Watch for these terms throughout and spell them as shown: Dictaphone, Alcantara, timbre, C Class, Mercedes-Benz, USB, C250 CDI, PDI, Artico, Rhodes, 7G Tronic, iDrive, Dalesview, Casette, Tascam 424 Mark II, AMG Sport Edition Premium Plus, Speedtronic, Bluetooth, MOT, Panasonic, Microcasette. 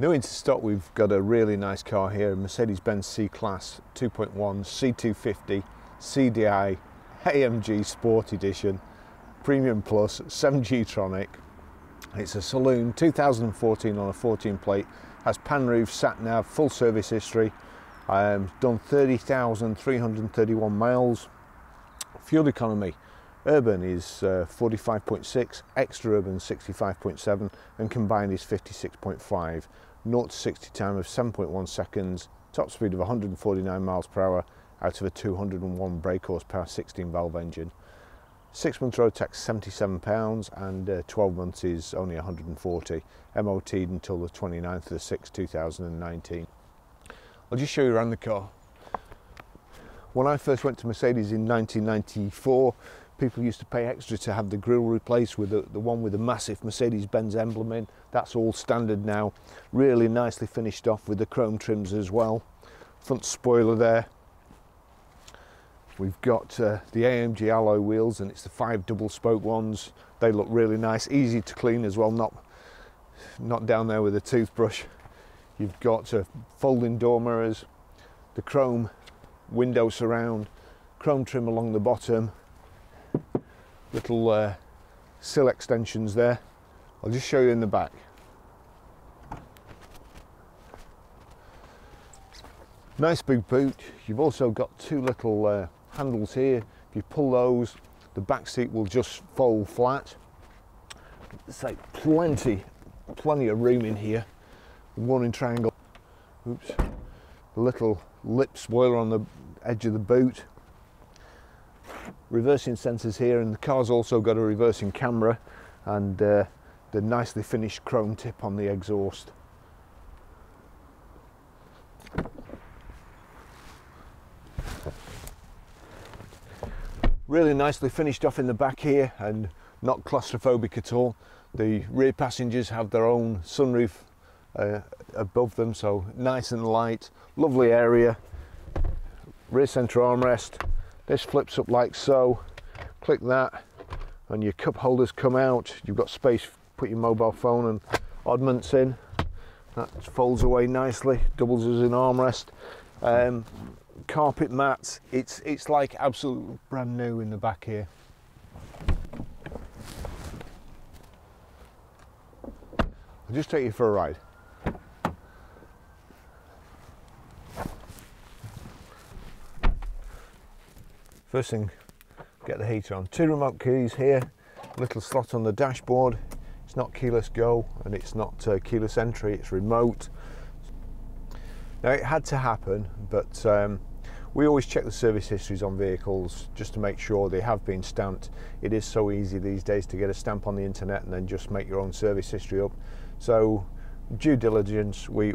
New in stock, we've got a really nice car here, Mercedes-Benz C Class 2.1 C250 CDI AMG Sport Edition Premium Plus 7G Tronic. It's a saloon, 2014 on a 14 plate, has pan roof, sat nav, full service history, done 30,331 miles. Fuel economy, urban is 45.6, extra urban 65.7, and combined is 56.5. 0 to 60 time of 7.1 seconds, top speed of 149 miles per hour out of a 201 brake horsepower 16 valve engine. 6 months road tax £77 and 12 months is only 140. MOT'd until the 29th of the 6th, 2019. I'll just show you around the car. When I first went to Mercedes in 1994, people used to pay extra to have the grille replaced with the one with the massive Mercedes-Benz emblem in. That's all standard now. Really nicely finished off with the chrome trims as well. Front spoiler there. We've got the AMG alloy wheels, and it's the 5 double spoke ones. They look really nice, easy to clean as well, not down there with a toothbrush. You've got folding door mirrors, the chrome window surround, chrome trim along the bottom, little sill extensions there. I'll just show you in the back. Nice big boot. You've also got two little handles here. If you pull those, the back seat will just fold flat. So plenty of room in here. The warning triangle. Oops. The little lip spoiler on the edge of the boot. Reversing sensors here, and the car's also got a reversing camera and the nicely finished chrome tip on the exhaust. Really nicely finished off in the back here, and not claustrophobic at all. The rear passengers have their own sunroof above them, so nice and light, lovely area. Rear centre armrest. This flips up like so, click that and your cup holders come out. You've got space, put your mobile phone and oddments in. That folds away nicely, doubles as an armrest. Carpet mats, it's like absolutely brand new in the back here. I'll just take you for a ride. First thing, get the heater on. Two remote keys here, little slot on the dashboard. It's not keyless go and it's not keyless entry, it's remote. Now it had to happen, but we always check the service histories on vehicles just to make sure they have been stamped. It is so easy these days to get a stamp on the internet and then just make your own service history up. So due diligence, we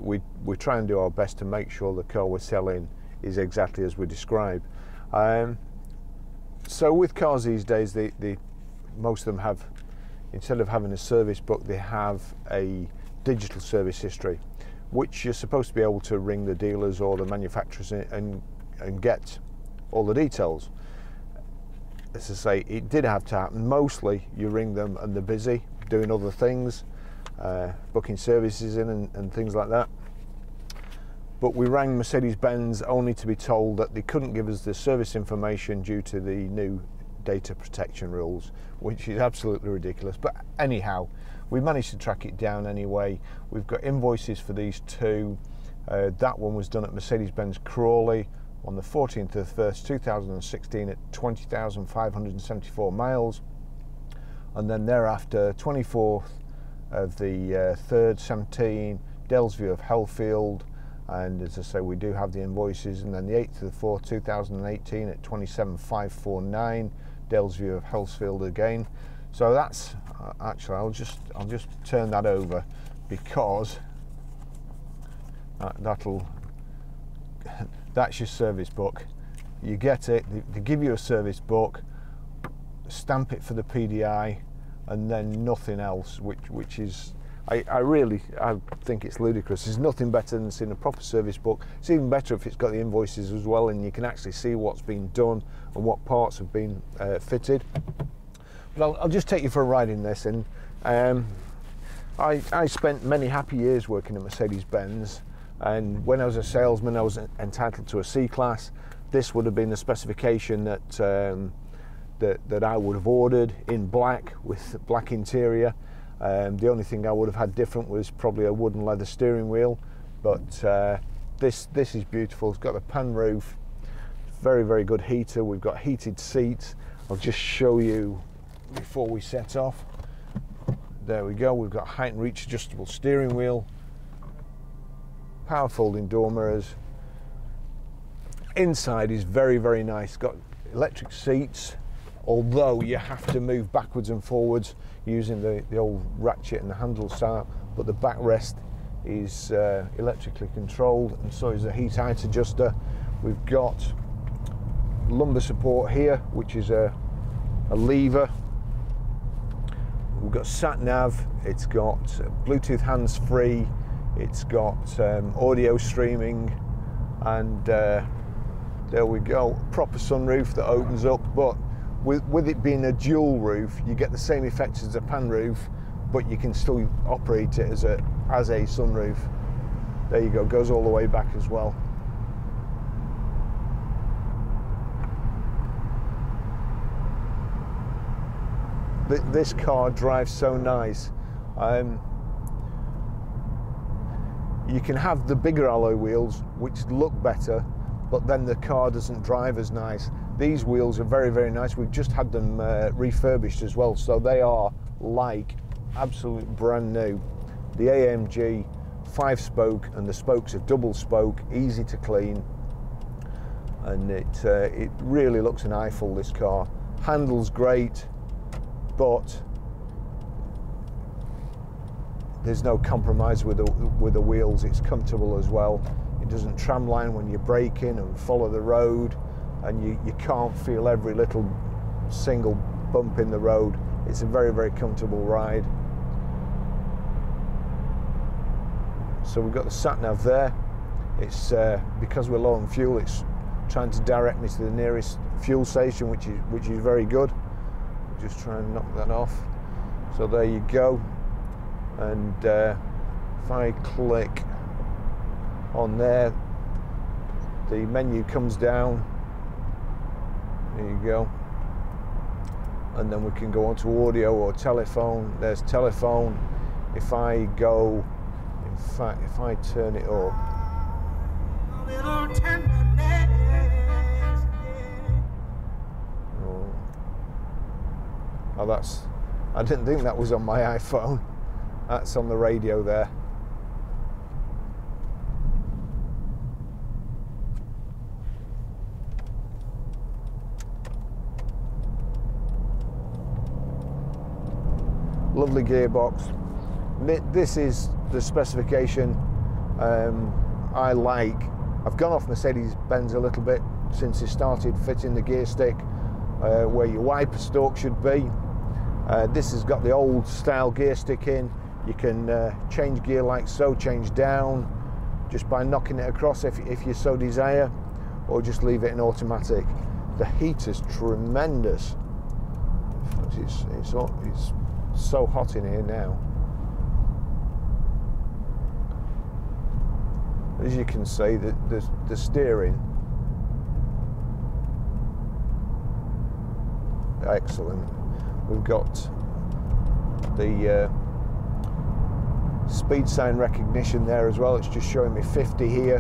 try and do our best to make sure the car we're selling is exactly as we describe. So with cars these days, most of them have, instead of having a service book, they have a digital service history, which you're supposed to be able to ring the dealers or the manufacturers and get all the details. As I say, it did have to happen. Mostly you ring them and they're busy doing other things, booking services in and things like that. But we rang Mercedes-Benz only to be told that they couldn't give us the service information due to the new data protection rules, which is absolutely ridiculous. But anyhow, we managed to track it down anyway. We've got invoices for these two. That one was done at Mercedes-Benz Crawley on the 14th of the 1st, 2016 at 20,574 miles. And then thereafter, 24th of the 3rd, 17, Dalesview of Hellfield. And as I say, we do have the invoices, and then the 8th of the 4th, 2018 at 27,549, Dalesview of Hellsfield again. So that's actually, I'll just turn that over because that's your service book. You get it. They give you a service book, stamp it for the PDI, and then nothing else, which is. I think it's ludicrous. There's nothing better than seeing a proper service book. It's even better if it's got the invoices as well, and you can actually see what's been done and what parts have been fitted. But I'll just take you for a ride in this, and I spent many happy years working at Mercedes-Benz, and when I was a salesman I was entitled to a C Class. This would have been the specification that that I would have ordered, in black with black interior. The only thing I would have had different was probably a wooden leather steering wheel, but this is beautiful. It's got a pan roof, very, very good heater. We've got heated seats. I'll just show you before we set off. There we go, we've got height and reach adjustable steering wheel, power folding door mirrors. Inside is very, very nice. Got electric seats, although you have to move backwards and forwards using the old ratchet and the handle style, but the backrest is electrically controlled, and so is the heat height adjuster. We've got lumbar support here, which is a lever. We've got sat nav, it's got Bluetooth hands-free, it's got audio streaming, and there we go, proper sunroof that opens up. But with it being a dual roof, you get the same effects as a pan roof, but you can still operate it as a sunroof. There you go, goes all the way back as well. This car drives so nice. You can have the bigger alloy wheels, which look better, but then the car doesn't drive as nice. These wheels are very, very nice. We've just had them refurbished as well, so they are like absolute brand new. The AMG 5-spoke, and the spokes are double spoke, easy to clean, and it really looks an eyeful, this car. Handles great, but there's no compromise with the wheels. It's comfortable as well. It doesn't tramline when you're braking and follow the road, and you can't feel every little single bump in the road. It's a very, very comfortable ride. So we've got the sat nav there. It's because we're low on fuel, it's trying to direct me to the nearest fuel station, which is very good. Just try and knock that off. So there you go, and if I click on there, the menu comes down. There you go, and then we can go on to audio or telephone. There's telephone. If I go, in fact, if I turn it up, oh, that's, I didn't think that was on my iPhone. That's on the radio there. Lovely gearbox. This is the specification I like. I've gone off Mercedes-Benz a little bit since they started fitting the gear stick where your wiper stalk should be. This has got the old style gear stick in. You can change gear like so, change down, just by knocking it across if you so desire, or just leave it in automatic. The heat is tremendous. It's so hot in here now. As you can see, the steering, excellent. We've got the speed sign recognition there as well. It's just showing me 50 here,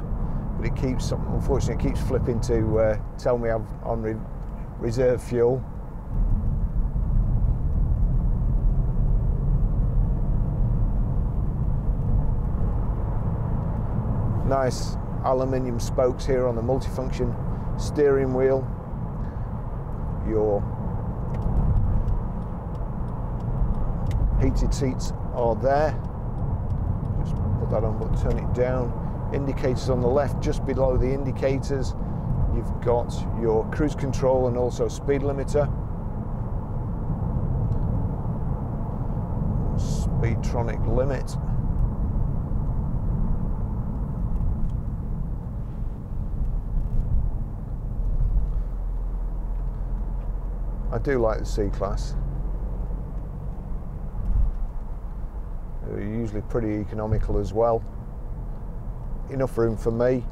but it keeps, unfortunately, it keeps flipping to tell me I'm on reserve fuel. Nice aluminium spokes here on the multifunction steering wheel. Your heated seats are there. Just put that on, but turn it down. Indicators on the left, just below the indicators. You've got your cruise control and also speed limiter. Speedtronic limit. I do like the C-Class. There They're usually pretty economical as well. Enough room for me.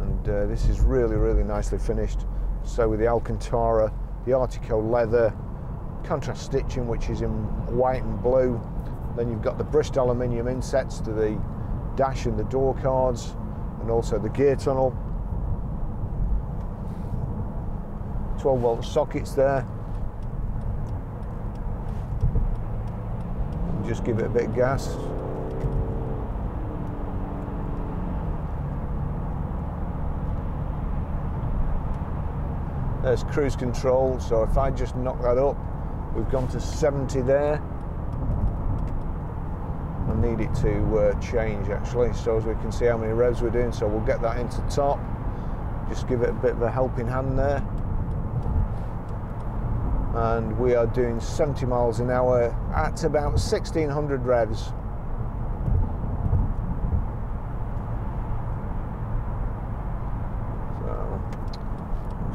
And this is really, really nicely finished. So with the Alcantara, the Artico leather, contrast stitching which is in white and blue. Then you've got the Bristol aluminium insets to the dash and the door cards, and also the gear tunnel. 12-volt sockets there. Just give it a bit of gas. There's cruise control, so if I just knock that up, we've gone to 70 there. I need it to change actually, so as we can see how many revs we're doing, so we'll get that into top. Just give it a bit of a helping hand there. And we are doing 70 miles an hour at about 1600 revs.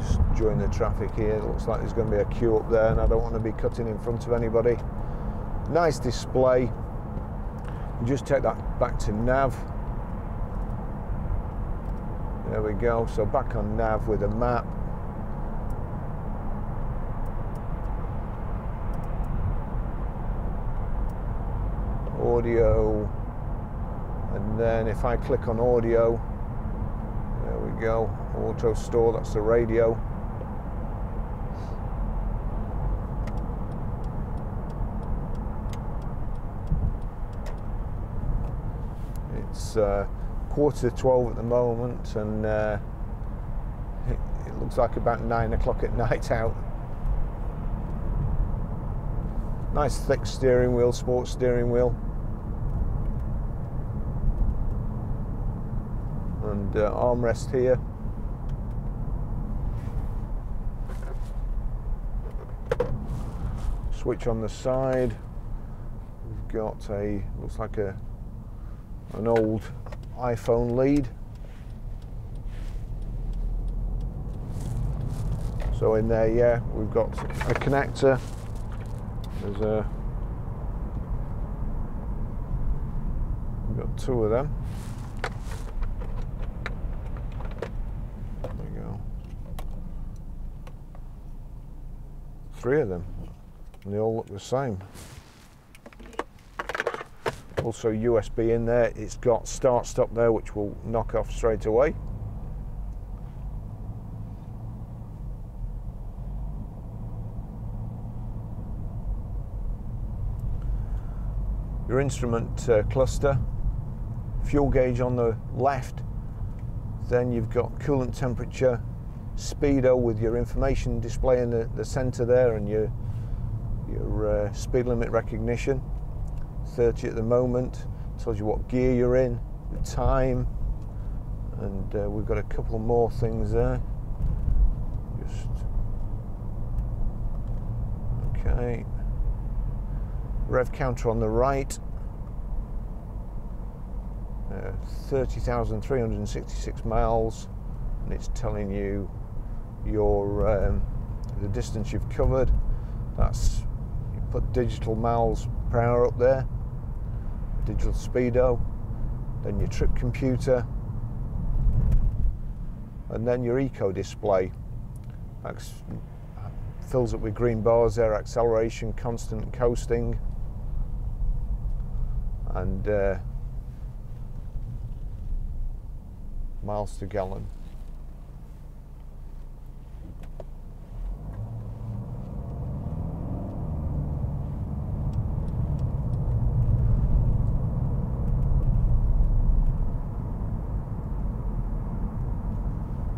So, just join the traffic here. It looks like there's going to be a queue up there and I don't want to be cutting in front of anybody. Nice display. Just take that back to nav. There we go. So back on nav with a map. Audio, and then if I click on audio, there we go, auto store, that's the radio. It's 11:45 at the moment, and it looks like about 9 o'clock at night out. Nice thick steering wheel, sports steering wheel. And armrest here. Switch on the side. We've got a, looks like an old iPhone lead. So in there, yeah, we've got a connector. There's a, we've got two of them. Three of them, and they all look the same. Also USB in there, it's got start-stop there which will knock off straight away. Your instrument cluster, fuel gauge on the left, then you've got coolant temperature, speedo with your information display in the centre there, and your speed limit recognition, 30 at the moment. Tells you what gear you're in, the time, and we've got a couple more things there. Just okay. Rev counter on the right, 30,366 miles. And it's telling you your the distance you've covered. That's, you put digital miles per hour up there, digital speedo, then your trip computer, and then your eco display. Fills up with green bars there, acceleration, constant coasting, and miles to gallon.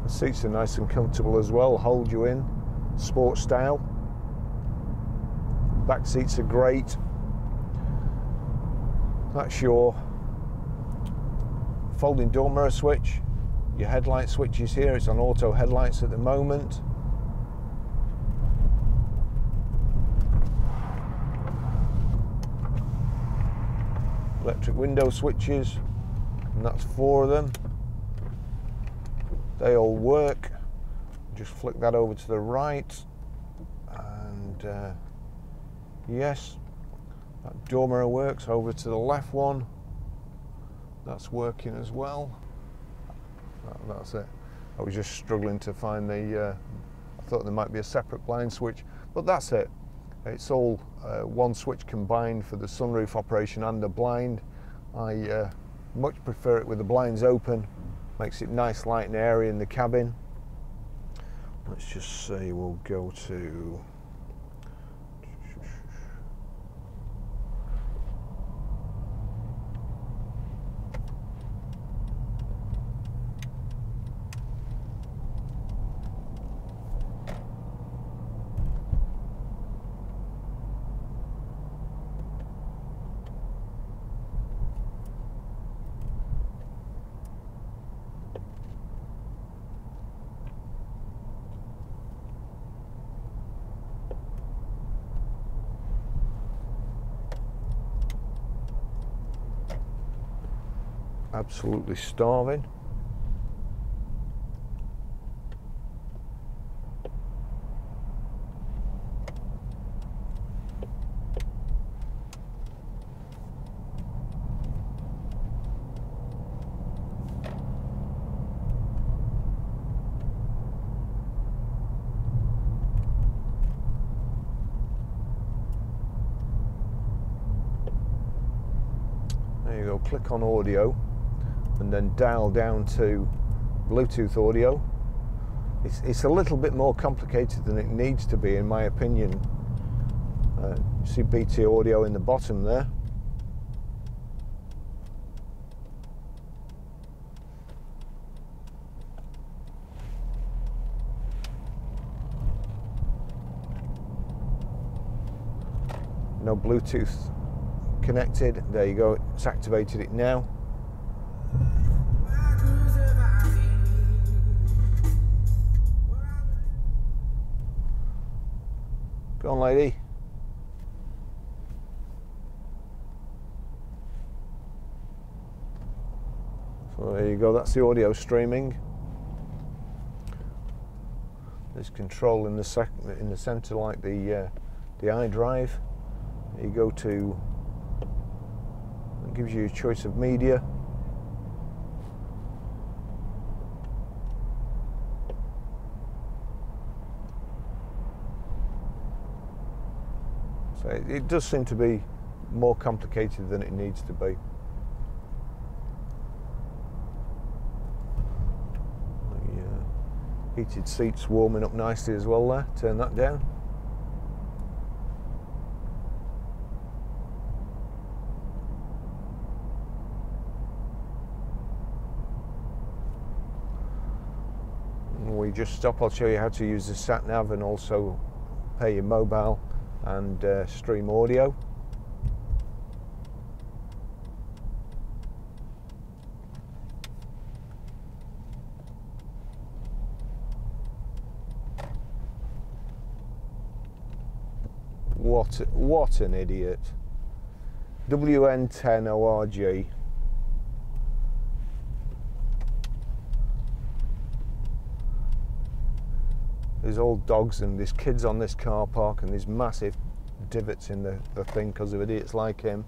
The seats are nice and comfortable as well, hold you in, sport style. Back seats are great. That's your folding door mirror switch. Your headlight switch is here, it's on auto headlights at the moment. Electric window switches, and that's 4 of them. They all work. Just flick that over to the right, and yes. That door mirror works. Over to the left one, that's working as well. That's it. I was just struggling to find the, I thought there might be a separate blind switch, but that's it. It's all one switch combined for the sunroof operation and the blind. I much prefer it with the blinds open. Makes it nice, light and airy in the cabin. Let's just say we'll go to... Absolutely starving. There you go, click on audio. And then dial down to Bluetooth audio. It's a little bit more complicated than it needs to be, in my opinion. You see BT audio in the bottom there. No Bluetooth connected. There you go, it's activated it now. Go on, lady. So there you go, that's the audio streaming. There's control in the centre, like the iDrive. You go to, it gives you a choice of media. It does seem to be more complicated than it needs to be. The heated seats warming up nicely as well there. Turn that down. When we just stop, I'll show you how to use the sat nav and also pay your mobile and stream audio. What an idiot. WN10 ORG. There's old dogs and there's kids on this car park and there's massive divots in the thing because of idiots like him.